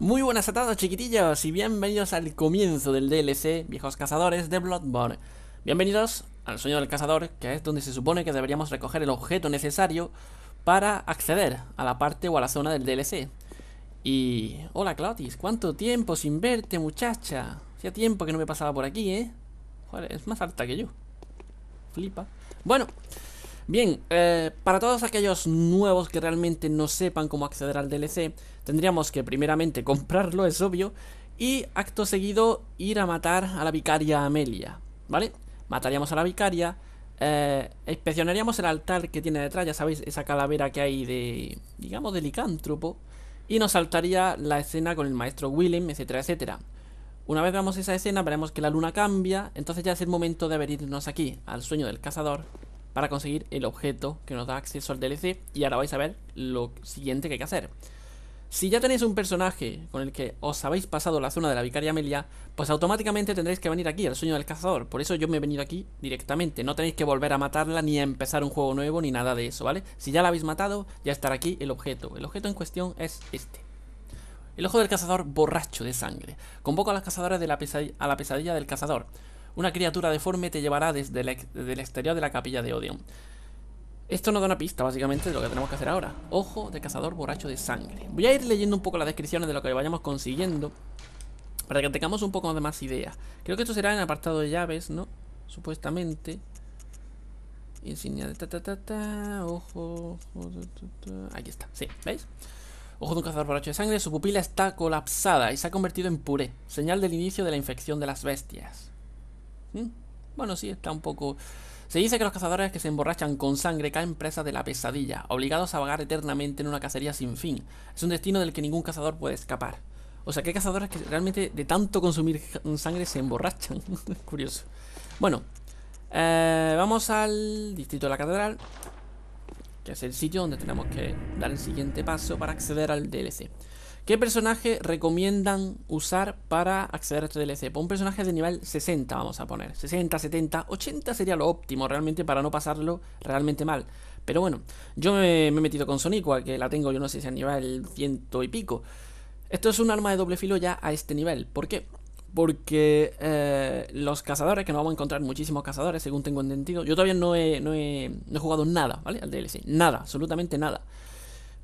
Muy buenas a todos, chiquitillos, y bienvenidos al comienzo del DLC Viejos Cazadores de Bloodborne. Bienvenidos al sueño del cazador, que es donde se supone que deberíamos recoger el objeto necesario para acceder a la parte o a la zona del DLC. Y... hola, Clotis, ¿cuánto tiempo sin verte, muchacha? Hacía tiempo que no me pasaba por aquí, ¿eh? Joder, es más alta que yo. Flipa. Bueno... bien, para todos aquellos nuevos que realmente no sepan cómo acceder al DLC, tendríamos que primeramente comprarlo, es obvio, y acto seguido ir a matar a la Vicaria Amelia, ¿vale? Mataríamos a la Vicaria, inspeccionaríamos el altar que tiene detrás, ya sabéis, esa calavera que hay de, digamos, de licántropo, y nos saltaría la escena con el maestro Willem, etcétera, etcétera. Una vez veamos esa escena, veremos que la luna cambia, entonces ya es el momento de venirnos aquí, al sueño del cazador, para conseguir el objeto que nos da acceso al DLC. Y ahora vais a ver lo siguiente que hay que hacer. Si ya tenéis un personaje con el que os habéis pasado la zona de la Vicaria Amelia, pues automáticamente tendréis que venir aquí al sueño del cazador. Por eso yo me he venido aquí directamente. No tenéis que volver a matarla, ni a empezar un juego nuevo, ni nada de eso, ¿vale? Si ya la habéis matado, ya estará aquí el objeto. El objeto en cuestión es este: el ojo del cazador borracho de sangre. Convoco a los cazadores de la pesadilla del cazador. Una criatura deforme te llevará desde el exterior de la capilla de Odio. Esto nos da una pista, básicamente, de lo que tenemos que hacer ahora. Ojo de cazador borracho de sangre. Voy a ir leyendo un poco las descripciones de lo que vayamos consiguiendo, para que tengamos un poco de más ideas. Creo que esto será en el apartado de llaves, ¿no? Supuestamente. Insignia de ojo... aquí está, sí, ¿veis? Ojo de un cazador borracho de sangre. Su pupila está colapsada y se ha convertido en puré, señal del inicio de la infección de las bestias. Bueno, sí, está un poco... Se dice que los cazadores que se emborrachan con sangre caen presas de la pesadilla, obligados a vagar eternamente en una cacería sin fin. Es un destino del que ningún cazador puede escapar. O sea, que hay cazadores que realmente de tanto consumir sangre se emborrachan. Curioso. Bueno, vamos al distrito de la catedral, que es el sitio donde tenemos que dar el siguiente paso para acceder al DLC. ¿Qué personaje recomiendan usar para acceder a este DLC? Pues un personaje de nivel 60, vamos a poner 60, 70, 80 sería lo óptimo realmente, para no pasarlo realmente mal. Pero bueno, yo me he metido con Sonicua, que la tengo, yo no sé si a nivel 100 y pico. Esto es un arma de doble filo ya a este nivel. ¿Por qué? Porque los cazadores, que nos vamos a encontrar muchísimos cazadores, según tengo entendido. Yo todavía no he jugado nada, ¿vale? Al DLC, nada, absolutamente nada.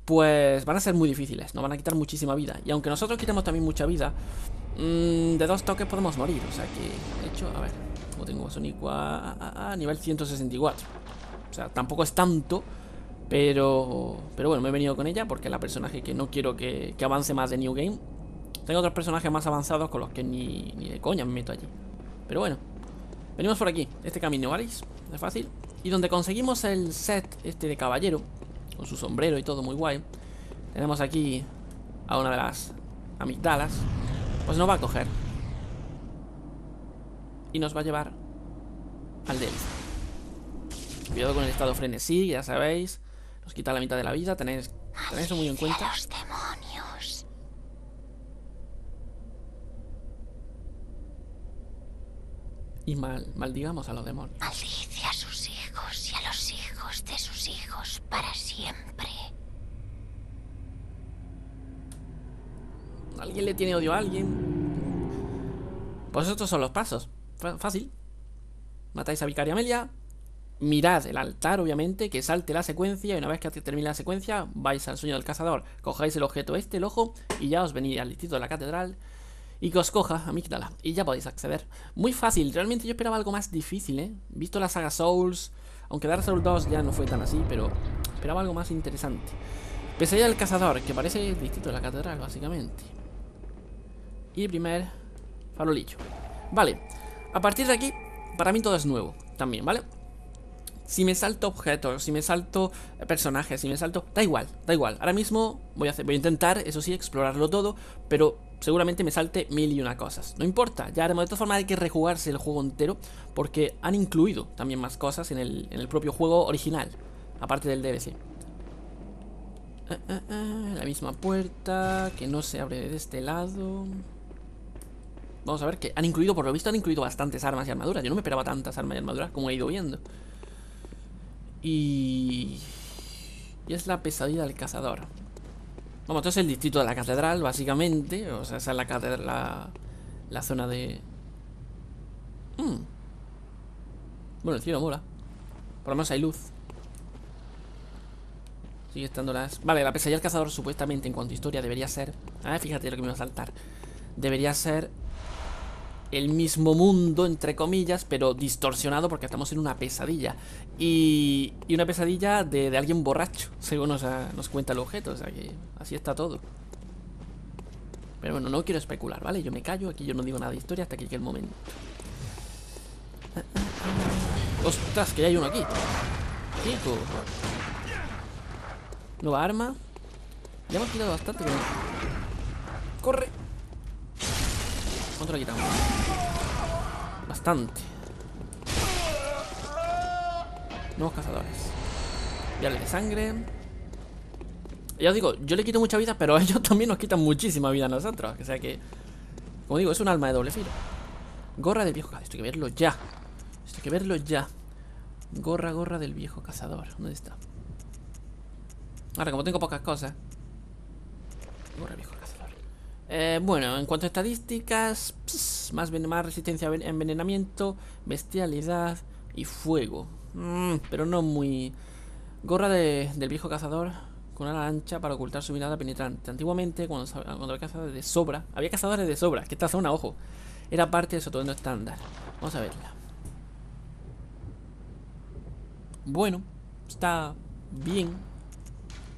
Pues van a ser muy difíciles, nos van a quitar muchísima vida. Y aunque nosotros quitemos también mucha vida, de dos toques podemos morir. O sea que, de hecho, a ver, como tengo Sonicua a nivel 164. O sea, tampoco es tanto, pero bueno, me he venido con ella porque es la personaje que no quiero que avance más de New Game. Tengo otros personajes más avanzados con los que ni de coña me meto allí. Pero bueno, venimos por aquí, este camino, ¿vale? Es fácil. Y donde conseguimos el set este de caballero, con su sombrero y todo muy guay, tenemos aquí a una de las amigdalas. Pues nos va a coger y nos va a llevar al DLC. Cuidado con el estado frenesí, ya sabéis, nos quita la mitad de la vida. Tenéis eso muy en cuenta. ¡Los demonios! Y maldigamos a los demonios. Maldice a sus hijos y a los hijos de sus hijos para siempre. ¿Alguien le tiene odio a alguien? Pues estos son los pasos. Fácil. Matáis a Vicaria Amelia. Mirad el altar, obviamente, que salte la secuencia. Y una vez que termine la secuencia, vais al sueño del cazador. Cojáis el objeto este, el ojo, y ya os venís al distrito de la catedral. Y que os coja amígdala, y ya podéis acceder. Muy fácil, realmente yo esperaba algo más difícil, ¿eh? Visto la saga Souls, aunque Dark Souls 2 ya no fue tan así, pero esperaba algo más interesante. Pesadilla del cazador, que parece el distrito de la catedral, básicamente. Y el primer farolillo. Vale, a partir de aquí, para mí todo es nuevo también, ¿vale? Si me salto objetos, si me salto personajes, si me salto... da igual, da igual. Ahora mismo voy a intentar, eso sí, explorarlo todo, pero... seguramente me salte mil y una cosas. No importa, ya haremos. De todas formas hay que rejugarse el juego entero, porque han incluido también más cosas en el propio juego original, aparte del DLC. La misma puerta, que no se abre de este lado. Vamos a ver que han incluido, por lo visto han incluido bastantes armas y armaduras. Yo no me esperaba tantas armas y armaduras como he ido viendo. Y es la pesadilla del cazador. Vamos, esto es el distrito de la catedral, básicamente. O sea, esa es la catedral, la zona de... Bueno, el cielo mola. Por lo menos hay luz. Sigue estando las... Vale, la pesadilla del cazador supuestamente en cuanto a historia debería ser... Ah, fíjate lo que me va a saltar. Debería ser el mismo mundo, entre comillas, pero distorsionado porque estamos en una pesadilla. Y una pesadilla de alguien borracho, según nos cuenta el objeto. O sea que así está todo. Pero bueno, no quiero especular, ¿vale? Yo me callo, aquí yo no digo nada de historia hasta que llegue el momento. ¡Ostras! Que ya hay uno aquí. Chico. Nueva arma. Ya hemos quitado bastante. Pero... ¡Corre! ¿Cuánto le quitamos? Bastante. Nuevos cazadores. Viales de sangre. Ya os digo, yo le quito mucha vida, pero ellos también nos quitan muchísima vida a nosotros. O sea que, como digo, es un alma de doble filo. Gorra del viejo cazador. Esto hay que verlo ya. Esto hay que verlo ya. Gorra del viejo cazador. ¿Dónde está? Ahora, como tengo pocas cosas. Gorra del viejo cazador. Bueno, en cuanto a estadísticas, más resistencia a envenenamiento, bestialidad y fuego. Pero no muy... Gorra del viejo cazador con ala ancha para ocultar su mirada penetrante. Antiguamente, cuando había cazadores de sobra... Había cazadores de sobra, que esta zona, ojo, era parte de su atuendo estándar. Vamos a verla. Bueno, está bien.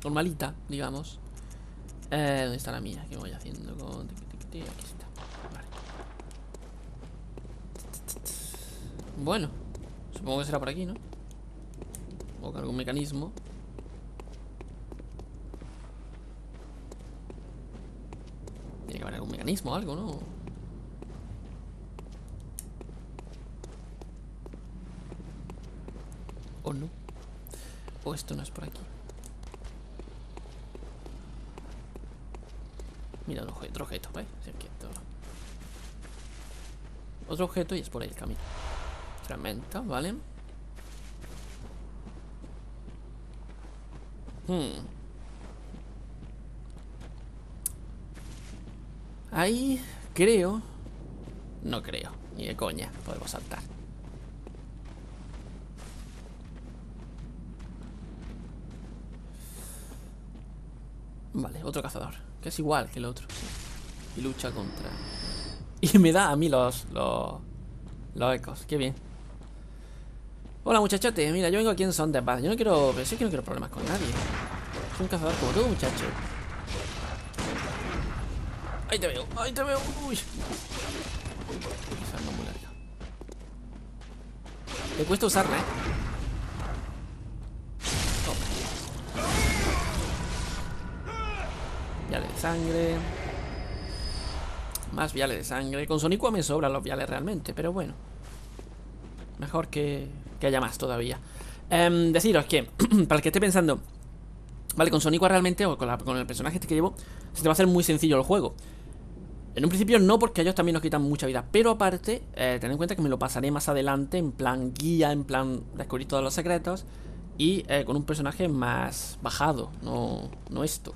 Normalita, digamos. ¿Dónde está la mía? ¿Qué voy haciendo con...? Aquí está. Vale. Bueno, supongo que será por aquí, ¿no? O algún mecanismo. Tiene que haber algún mecanismo o algo, ¿no? O no. O esto no es por aquí. Mira, otro objeto, ¿vale? Otro objeto y es por ahí el camino. Fragmento, ¿vale? Ahí creo... No creo, ni de coña podemos saltar. Vale, otro cazador, que es igual que el otro, sí. Y lucha contra... Y me da a mí los ecos, qué bien. Hola muchachote, mira, yo vengo aquí en son de paz. Yo no quiero... Pero sí que no quiero problemas con nadie. Soy un cazador como tú, muchacho. Ahí te veo, ahí te veo. Uy. Esa arma muy larga. Me cuesta usarla, ¿eh? Viales de sangre. Más viales de sangre. Con Sonicua me sobran los viales realmente, pero bueno, mejor que haya más todavía. Deciros que, para el que esté pensando, vale, con Sonicua realmente, o con el personaje este que llevo, se te va a hacer muy sencillo el juego. En un principio no, porque ellos también nos quitan mucha vida. Pero aparte, tened en cuenta que me lo pasaré más adelante, en plan guía, en plan descubrir todos los secretos. Y con un personaje más bajado. No esto.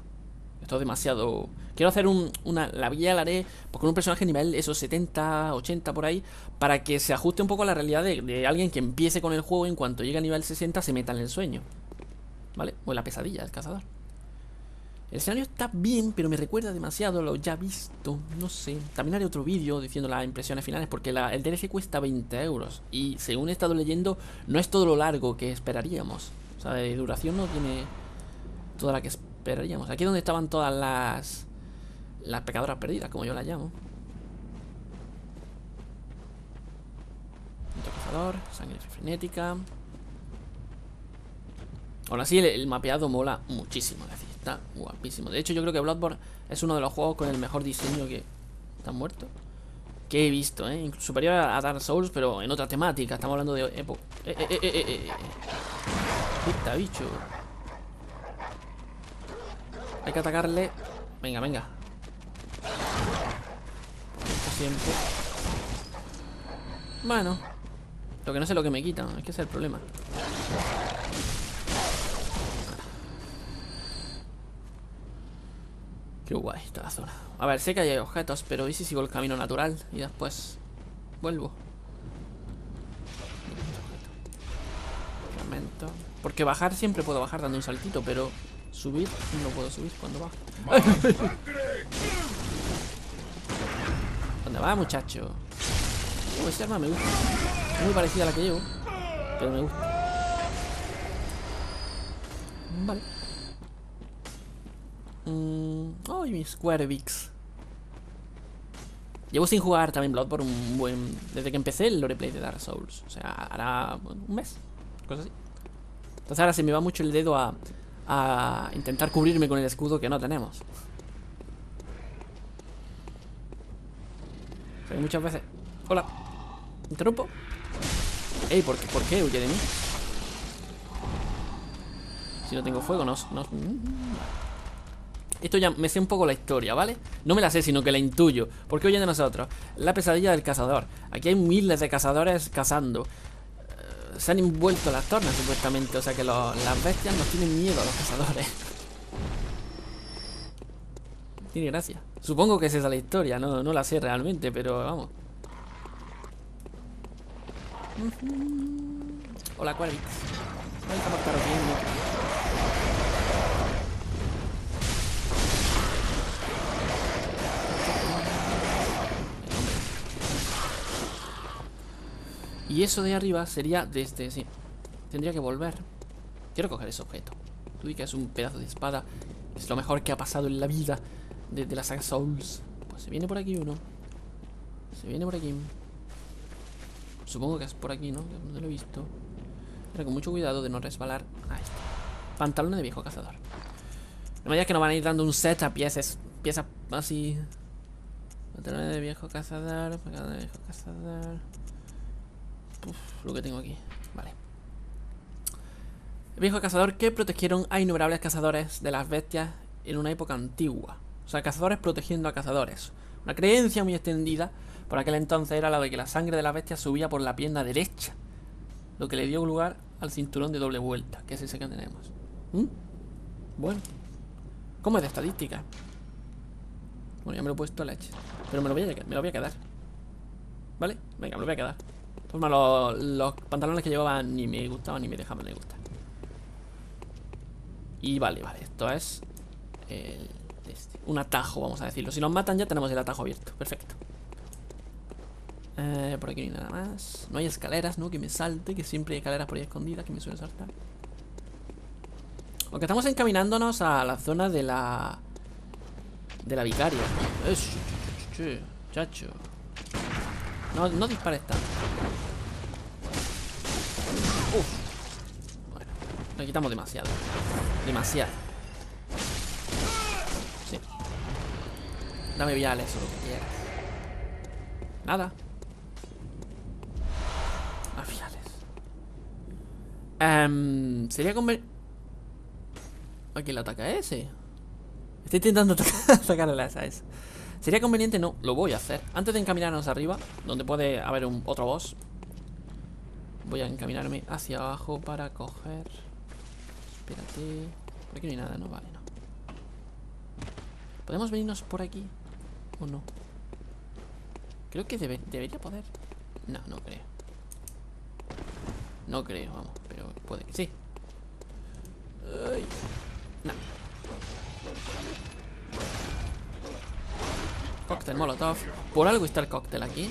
Esto es demasiado... Quiero hacer la guía la haré pues con un personaje nivel esos 70, 80 por ahí, para que se ajuste un poco a la realidad de alguien que empiece con el juego. En cuanto llegue a nivel 60 se meta en el sueño, ¿vale? O en la pesadilla del cazador. El escenario está bien, pero me recuerda demasiado lo ya visto. No sé, también haré otro vídeo diciendo las impresiones finales, porque el DLC cuesta 20 euros. Y según he estado leyendo, no es todo lo largo que esperaríamos. O sea, de duración no tiene toda la que esperamos. Perderíamos. Aquí es donde estaban todas las pecadoras perdidas, como yo las llamo. Otro cazador, sangre frenética. Ahora sí, el mapeado mola muchísimo, es decir, está guapísimo. De hecho, yo creo que Bloodborne es uno de los juegos con el mejor diseño que... ¿Están muertos? Que he visto, ¿eh? Superior a Dark Souls, pero en otra temática. Estamos hablando de... ¡Quita, bicho! Hay que atacarle. Venga, venga. Esto siempre. Bueno. Lo que no sé lo que me quitan. Es que ese es el problema. Qué guay está la zona. A ver, sé que hay objetos, pero ¿y si sigo el camino natural? Y después vuelvo. Fragmento. Porque bajar siempre puedo bajar dando un saltito, pero subir no puedo subir cuando bajo. ¿Dónde va, muchacho? Oh, esa arma me gusta. Es muy parecida a la que llevo, pero me gusta. Vale. Oh, y mi Squarebix. Llevo sin jugar también Bloodborne un buen... Desde que empecé el loreplay de Dark Souls. O sea, hará un mes, cosas así. Entonces ahora se me va mucho el dedo a intentar cubrirme con el escudo que no tenemos. O sea, muchas veces... Hola. ¿Interrumpo? Ey, ¿por qué huye de mí? Si no tengo fuego, no... Esto ya me sé un poco la historia, ¿vale? No me la sé, sino que la intuyo. ¿Por qué huyen de nosotros? La pesadilla del cazador. Aquí hay miles de cazadores cazando. Se han envuelto las tornas, supuestamente. O sea que las bestias nos tienen miedo a los cazadores. Tiene gracia. Supongo que es esa la historia. No la sé realmente, pero vamos. Hola, Quaritz. Vamos a matar bien. Y eso de arriba sería desde... Sí, tendría que volver. Quiero coger ese objeto. Tú, que es un pedazo de espada. Es lo mejor que ha pasado en la vida de la saga Souls. Pues se viene por aquí uno. Se viene por aquí. Supongo que es por aquí, ¿no? No lo he visto. Pero con mucho cuidado de no resbalar. Ahí está. Pantalones de viejo cazador. La medida que nos van a ir dando un set a piezas. Piezas así. Pantalones de viejo cazador. Pantalones de viejo cazador. Uf, lo que tengo aquí, vale. El viejo cazador que protegieron a innumerables cazadores de las bestias en una época antigua. O sea, cazadores protegiendo a cazadores. Una creencia muy extendida por aquel entonces era la de que la sangre de las bestias subía por la pierna derecha, lo que le dio lugar al cinturón de doble vuelta, que es ese que tenemos. Bueno, ¿cómo es de estadística? Bueno, ya me lo he puesto a leche, pero me lo voy a quedar. ¿Vale? Venga, me lo voy a quedar. Los pantalones que llevaba ni me gustaban ni me dejaban de gustar. Y vale, esto es un atajo, vamos a decirlo. Si nos matan ya tenemos el atajo abierto, perfecto. Por aquí no hay nada más. No hay escaleras, ¿no? Que me salte, que siempre hay escaleras por ahí escondidas que me suelen saltar. Aunque estamos encaminándonos a la zona de la... vicaria. Chacho. No dispares tanto. Bueno, le quitamos demasiado. Sí. Dame viales o lo que quieras. Nada. Más viales. Sería convenir. ¿A quién le ataca ese? Estoy intentando atacar a la SAS. Sería conveniente, no, lo voy a hacer. Antes de encaminarnos arriba, donde puede haber otro boss, voy a encaminarme hacia abajo para coger. Espérate. Por aquí no hay nada, ¿no? Vale, no. ¿Podemos venirnos por aquí? ¿O no? Creo que debería poder. No creo. No creo, vamos. Pero puede que sí. Ay. No. Cóctel molotov. Por algo está el cóctel aquí.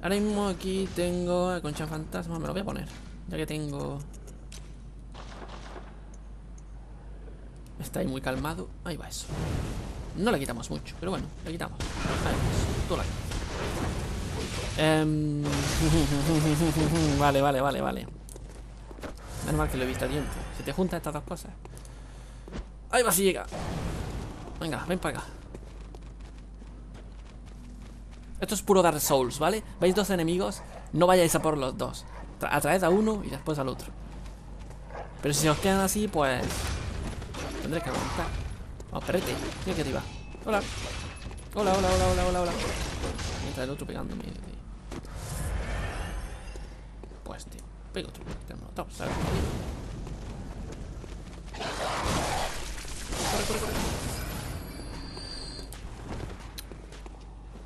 Ahora mismo aquí tengo la concha fantasma. Me lo voy a poner, ya que tengo. Está ahí muy calmado. Ahí va eso. No le quitamos mucho, pero bueno, le quitamos. Ahí va. Tú la quitas. Vale. Menos mal que lo he visto a tiempo. Se te juntan estas dos cosas. Ahí va, si llega. Venga, ven para acá. Esto es puro Dark Souls, ¿vale? Veis dos enemigos, no vayáis a por los dos. Atraed a uno y después al otro. Pero si se os quedan así, pues... tendré que aguantar. Vamos, espérate, mira que arriba. Hola. Hola. Mientras el otro pegándome. Pues te pego otro. Tengo, ¿sabes? corre.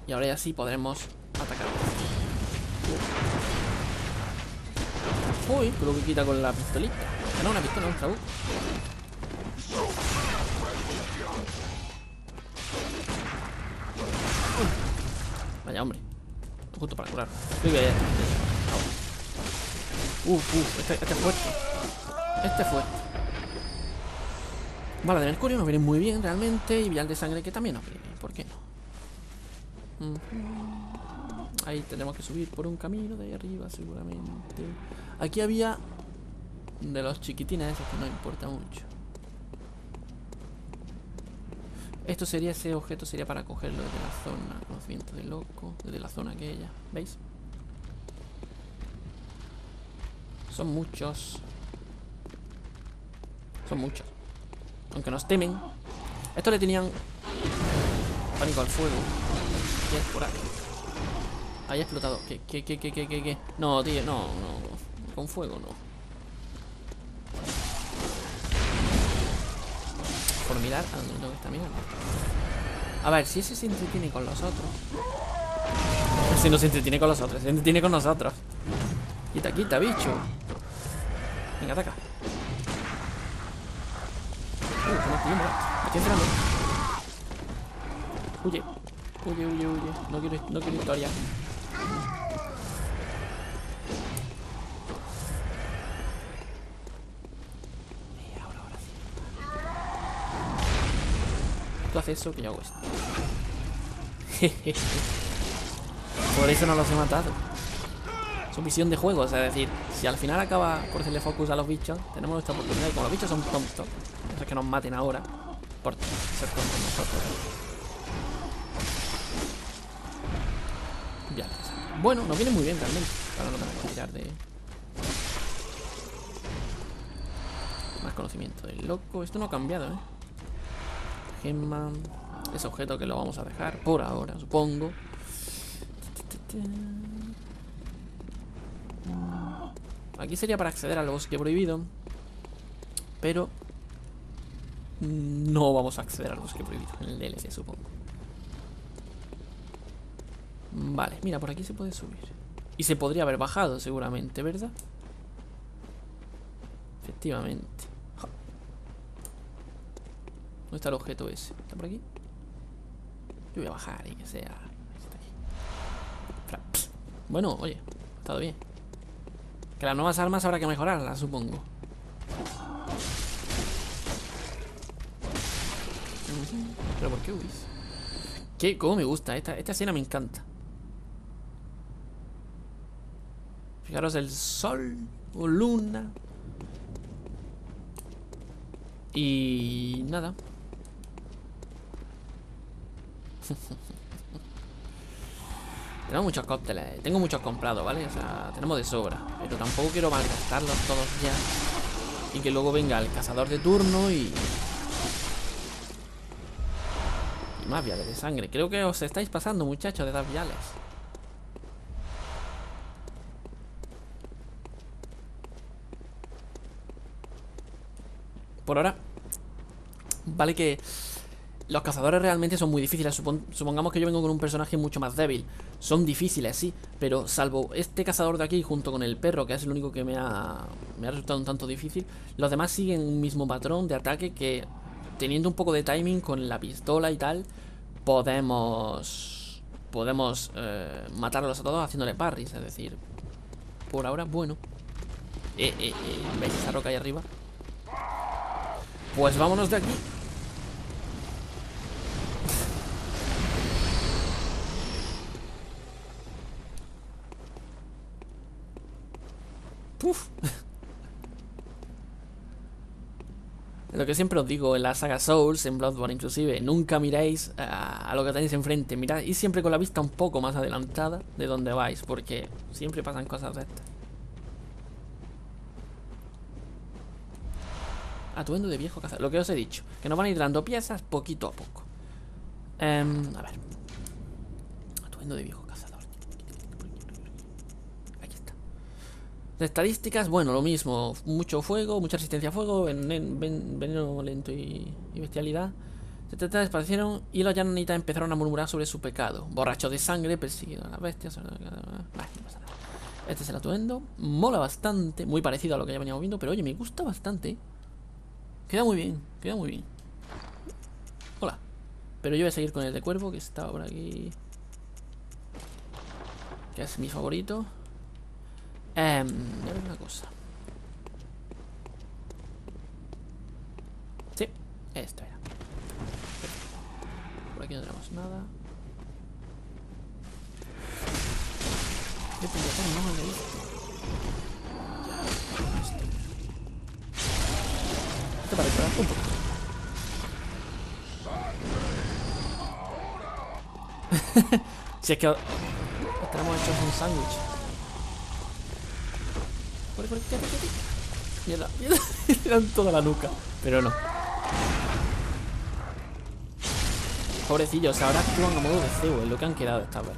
Y ahora ya sí podremos atacar. Uy, creo que quita con la pistolita. No, una pistola, un trabuco. Vaya, hombre. Justo para curar. Creo que ya está. Este es fuerte. Este es fuerte. Bala de mercurio nos viene muy bien realmente. Y vial de sangre que también nos viene. ¿Por qué no? Ahí tenemos que subir por un camino de ahí arriba seguramente. Aquí había de los chiquitines esos que no importa mucho. Esto sería, ese objeto sería para cogerlo desde la zona. Los vientos de loco. Desde la zona aquella. ¿Veis? Son muchos. Son muchos. Aunque nos temen. Esto le tenían pánico al fuego. Y es por ahí. Ahí ha explotado. ¿Qué? No, tío, no. Con fuego no. Por mirar a donde tengo que estar mirando. A ver, si ese se entretiene con los otros. Ese no se entretiene con los otros. Se entretiene con nosotros. Quita, quita, bicho. Venga, ataca. Estoy entrando. Huye. No quiero historia. Ahora sí. Tú haces eso que yo hago esto. Por eso no los he matado. Su visión de juego, o sea, es decir, si al final acaba por hacerle focus a los bichos, tenemos esta oportunidad. Y como los bichos son tontos, no es que nos maten ahora por ser tontos nosotros. Ya, bueno, nos viene muy bien realmente. Ahora no tenemos que tirar de más conocimiento del loco. Esto no ha cambiado, ¿eh? Gemma. Ese objeto que lo vamos a dejar por ahora, supongo. Aquí sería para acceder al bosque prohibido. Pero no vamos a acceder al bosque prohibido en el DLC, supongo. Vale, mira, por aquí se puede subir. Y se podría haber bajado seguramente, ¿verdad? Efectivamente. ¿Dónde está el objeto ese? ¿Está por aquí? Yo voy a bajar y que sea. Está aquí. Bueno, oye, ha estado bien. Que las nuevas armas habrá que mejorarlas, supongo. Pero ¿por qué huís? ¿Qué? ¿Cómo me gusta? Esta escena me encanta. Fijaros el sol o luna. Y nada. Tenemos muchos cócteles, tengo muchos comprados, ¿vale? O sea, tenemos de sobra. Pero tampoco quiero malgastarlos todos ya. Y que luego venga el cazador de turno y... y más viales de sangre. Creo que os estáis pasando, muchachos, de dar viales. Por ahora. Vale que... los cazadores realmente son muy difíciles. Supongamos que yo vengo con un personaje mucho más débil. Son difíciles, sí. Pero salvo este cazador de aquí junto con el perro, que es el único que me ha resultado un tanto difícil, los demás siguen un mismo patrón de ataque que, teniendo un poco de timing con la pistola y tal, podemos matarlos a todos haciéndole parries. Es decir, por ahora, bueno. ¿Veis esa roca ahí arriba? Pues vámonos de aquí. Puf. Lo que siempre os digo en la saga Souls, en Bloodborne inclusive, nunca miráis a lo que tenéis enfrente. Mirad, y siempre con la vista un poco más adelantada de donde vais, porque siempre pasan cosas de estas. Atuendo de viejo cazador. Lo que os he dicho, que nos van a ir dando piezas poquito a poco. A ver. Atuendo de viejo cazador. De estadísticas, bueno, lo mismo. Mucho fuego, mucha resistencia a fuego, veneno lento y... y bestialidad, se desaparecieron y los yananitas empezaron a murmurar sobre su pecado. Borrachos de sangre, persiguidos a las bestias. Este es el atuendo. Mola bastante, muy parecido a lo que ya veníamos viendo, pero oye, me gusta bastante. Queda muy bien, queda muy bien. Hola. Pero yo voy a seguir con el de cuervo, que está por aquí, que es mi favorito. Voy a ver una cosa. Sí, esto era. Por aquí no tenemos nada. Esto para disparar un poco. Si es que estamos hechos un sándwich. Por aquí. Mierda, mierda. Tiran toda la nuca. Pero no. Pobrecillos, ahora actúan a modo de cebo. Es lo que han quedado esta vez.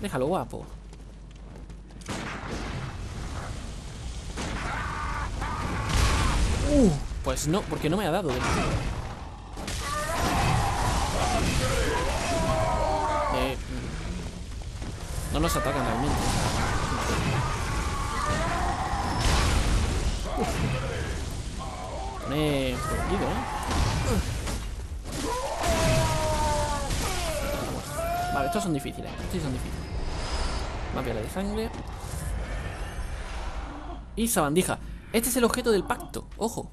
Déjalo, guapo. Pues no, porque no me ha dado de nuevo. No nos atacan realmente. Me he perdido, Vale, estos son difíciles. Mapia de sangre. Y sabandija. Este es el objeto del pacto. Ojo.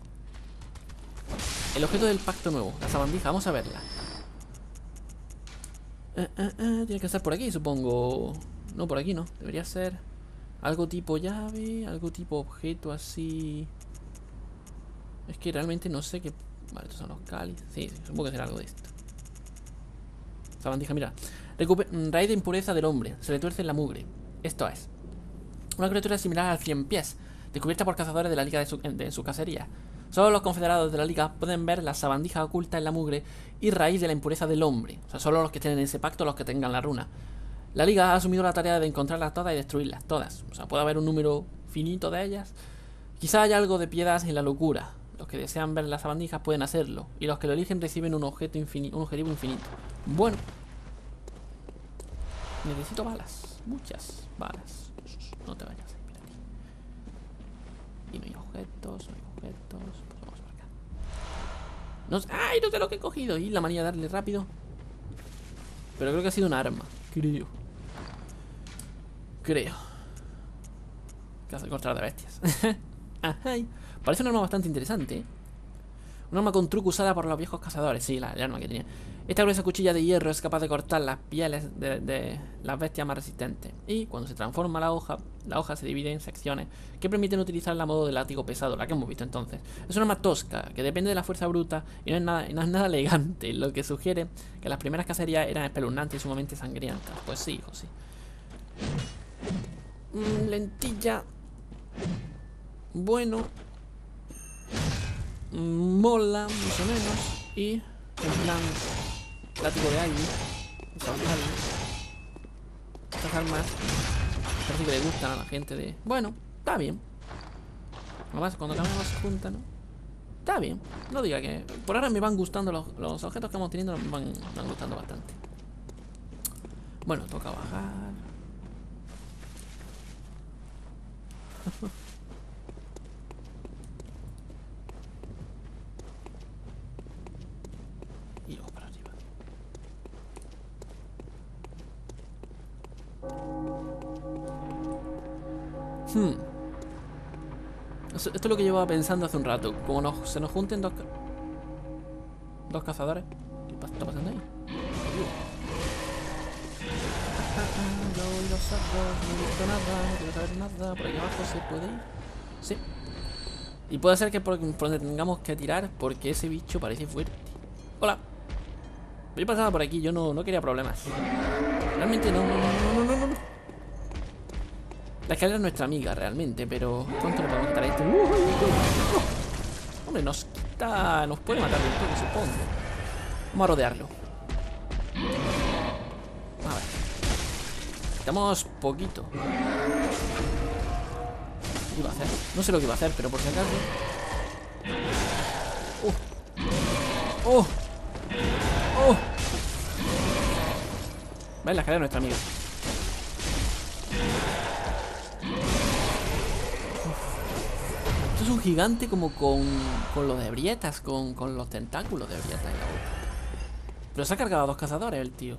El objeto del pacto nuevo. La sabandija. Vamos a verla. Tiene que estar por aquí, supongo. No, por aquí no. Debería ser algo tipo llave, algo tipo objeto así. Es que realmente no sé qué. Vale, estos son los cálices. Sí, supongo que será algo de esto. Sabandija, mira. Raíz de impureza del hombre. Se le tuerce en la mugre. Esto es. Una criatura similar al 100 pies. Descubierta por cazadores de la liga de su cacería. Solo los confederados de la liga pueden ver la sabandija oculta en la mugre y raíz de la impureza del hombre. O sea, solo los que estén en ese pacto, los que tengan la runa. La liga ha asumido la tarea de encontrarlas todas y destruirlas todas. O sea, puede haber un número finito de ellas. Quizá haya algo de piedad en la locura. Los que desean ver las sabandijas pueden hacerlo. Y los que lo eligen reciben un objetivo infinito. Bueno. Necesito balas. Muchas balas. No te vayas. Y no hay objetos, Pues vamos por acá. No sé. ¡Ay! No sé lo que he cogido. Y la manía de darle rápido. Pero creo que ha sido una arma. Creo. Que hace cortar de bestias. Ajay. Parece una arma bastante interesante, ¿eh? Una arma con truco usada por los viejos cazadores. Sí, la arma que tenía. Esta gruesa cuchilla de hierro es capaz de cortar las pieles de las bestias más resistentes. Y cuando se transforma la hoja se divide en secciones que permiten utilizarla a modo de látigo pesado, la que hemos visto entonces. Es una arma tosca, que depende de la fuerza bruta y no es nada elegante, lo que sugiere que las primeras cacerías eran espeluznantes y sumamente sangrientas. Pues sí, hijo, sí. Lentilla. Bueno. Mola, más o menos. Y en plan látigo de aire. Estas armas parece que le gustan a la gente de... Bueno, está bien. Además, cuando cambiamos juntas, ¿no? Está bien, no diga que... Por ahora me van gustando los objetos que vamos teniendo. Me van gustando bastante. Bueno, toca bajar. Esto es lo que llevaba pensando hace un rato. Como se nos junten dos cazadores. ¿Qué está pasando ahí? Yo voy los sacos, no he visto nada, no quiero saber nada. Por aquí abajo se puede ir. Sí. Y puede ser que por donde tengamos que tirar, porque ese bicho parece fuerte. Hola. Yo pasaba por aquí, yo no quería problemas. Realmente no. La escalera es nuestra amiga realmente, pero ¿cuánto le podemos quitar a este? Hombre, nos quita... Nos puede matar del todo, supongo. Vamos a rodearlo. A ver. Quitamos poquito. ¿Qué iba a hacer? No sé lo que iba a hacer, pero por si acaso... ¡Oh! ¡Oh! Vale, la cara de nuestra amiga. Uf. Esto es un gigante como con los de brietas, con los tentáculos de brietas en la boca. Pero se ha cargado a dos cazadores el tío.